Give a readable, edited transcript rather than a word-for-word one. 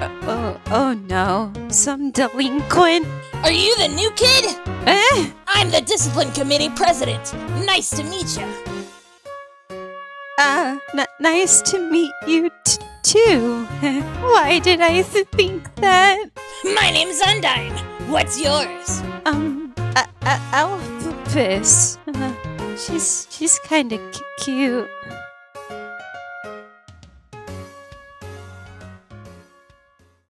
Oh no, some delinquent? Are you the new kid? Eh? I'm the discipline committee president. Nice to meet you. Nice to meet you too. Why did I think that? My name's Undyne. What's yours? Alphapus. She's kind of cute.